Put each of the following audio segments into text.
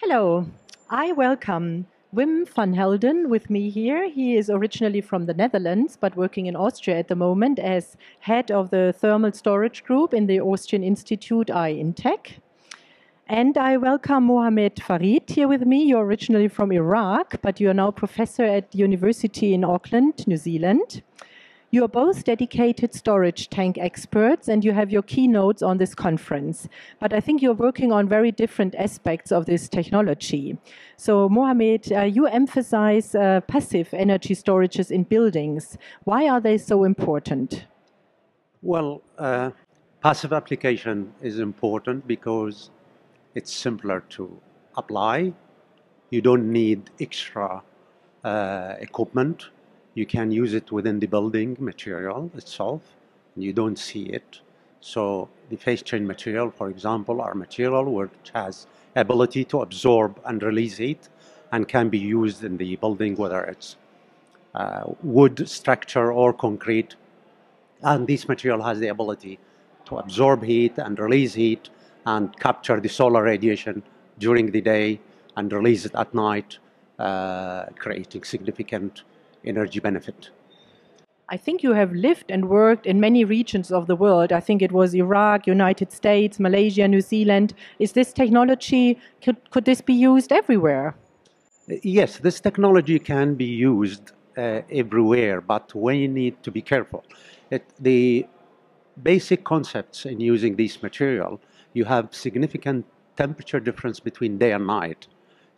Hello, I welcome Wim van Helden with me here. He is originally from the Netherlands but working in Austria at the moment as head of the thermal storage group in the Austrian Institute AEE INTEC. And I welcome Mohammed Farid here with me. You're originally from Iraq, but you are now professor at university in Auckland, New Zealand. You are both dedicated storage tank experts and you have your keynotes on this conference. But I think you're working on very different aspects of this technology. So Mohammed, you emphasize passive energy storages in buildings. Why are they so important? Well, passive application is important because it's simpler to apply. You don't need extra equipment. You can use it within the building material itself, and you don't see it. So the phase change material, for example, are material which has ability to absorb and release heat and can be used in the building, whether it's wood structure or concrete. And this material has the ability to absorb heat and release heat and capture the solar radiation during the day and release it at night, creating significant energy benefit. I think you have lived and worked in many regions of the world. I think it was Iraq, United States, Malaysia, New Zealand. Is this technology, could this be used everywhere? Yes, this technology can be used everywhere, but we need to be careful. The basic concepts in using this material, you have significant temperature difference between day and night,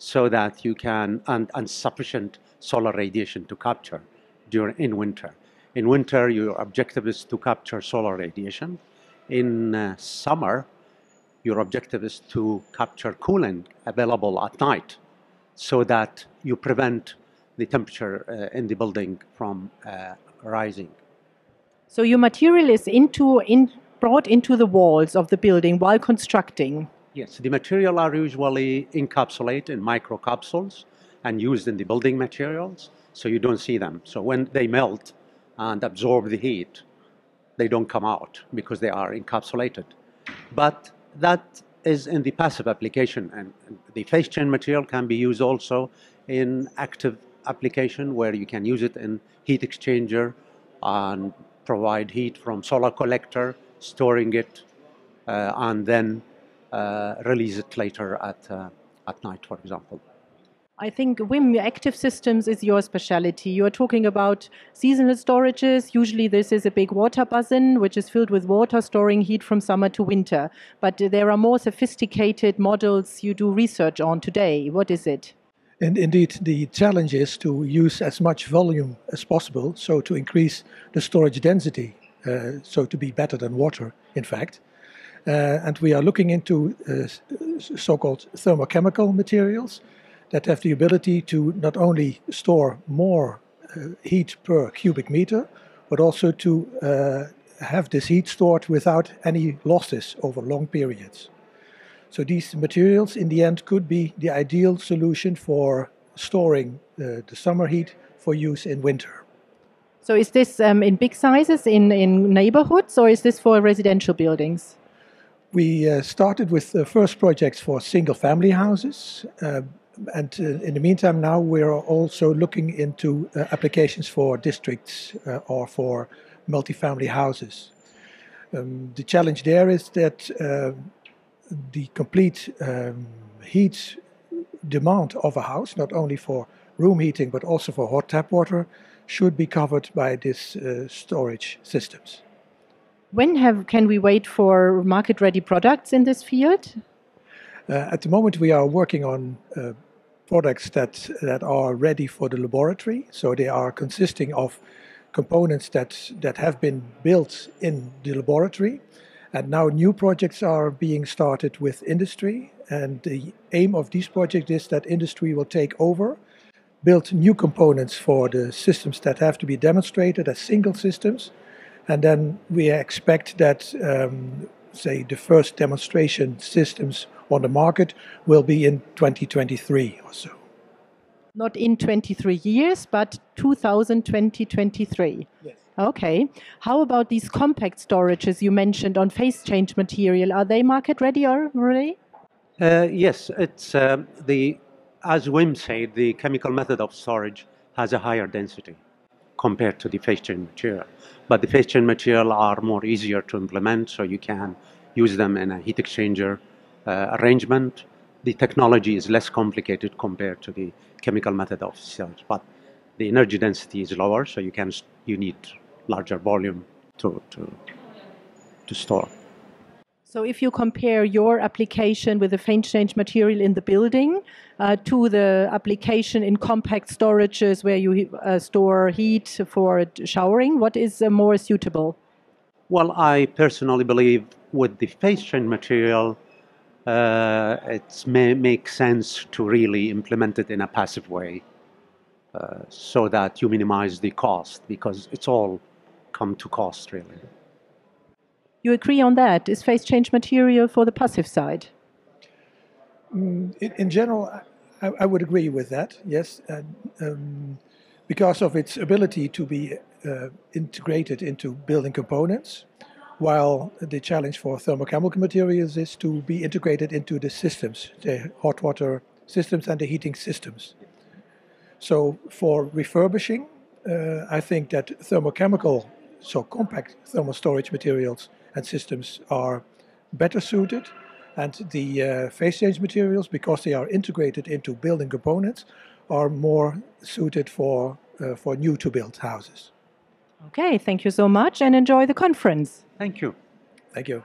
so that you can, and sufficient solar radiation to capture in winter. In winter, your objective is to capture solar radiation. In summer, your objective is to capture coolant available at night so that you prevent the temperature in the building from rising. So your material is brought into the walls of the building while constructing? Yes, the material are usually encapsulated in microcapsules and used in the building materials, so you don't see them. So when they melt and absorb the heat, they don't come out because they are encapsulated. But that is in the passive application, and the phase change material can be used also in active application where you can use it in heat exchanger and provide heat from solar collector, storing it, and then release it later at night, for example. I think, Wim, active systems is your specialty. You are talking about seasonal storages. Usually this is a big water basin, which is filled with water, storing heat from summer to winter. But there are more sophisticated models you do research on today. What is it? And indeed, the challenge is to use as much volume as possible, so to increase the storage density, so to be better than water, in fact. And we are looking into so-called thermochemical materials that have the ability to not only store more heat per cubic meter, but also to have this heat stored without any losses over long periods. So these materials in the end could be the ideal solution for storing the summer heat for use in winter. So is this in big sizes in neighborhoods, or is this for residential buildings? We started with the first projects for single-family houses, and in the meantime now we are also looking into applications for districts or for multifamily houses. The challenge there is that the complete heat demand of a house, not only for room heating but also for hot tap water, should be covered by these storage systems. When can we wait for market-ready products in this field? At the moment we are working on products that are ready for the laboratory. So they are consisting of components that have been built in the laboratory. And now new projects are being started with industry. And the aim of these projects is that industry will take over build new components for the systems that have to be demonstrated as single systems. And then we expect that, say, the first demonstration systems on the market will be in 2023 or so. Not in 23 years, but 2023. Yes. Okay. How about these compact storages you mentioned on phase change material? Are they market ready already? Yes. It's as Wim said, the chemical method of storage has a higher density compared to the phase change material. But the phase change material are more easier to implement, so you can use them in a heat exchanger arrangement. The technology is less complicated compared to the chemical method of storage, but the energy density is lower, so you need larger volume to store. So if you compare your application with the phase change material in the building to the application in compact storages where you store heat for showering, what is more suitable? Well, I personally believe with the phase change material, it may make sense to really implement it in a passive way so that you minimize the cost, because it's all come to cost, really. You agree on that? Is phase change material for the passive side? In general, I would agree with that, yes, and, because of its ability to be integrated into building components, while the challenge for thermochemical materials is to be integrated into the systems, the hot water systems and the heating systems. So for refurbishing, I think that thermochemical, so compact thermal storage materials and systems are better suited, and the phase change materials, because they are integrated into building components, are more suited for new to build houses. Okay, thank you so much and enjoy the conference. Thank you. Thank you.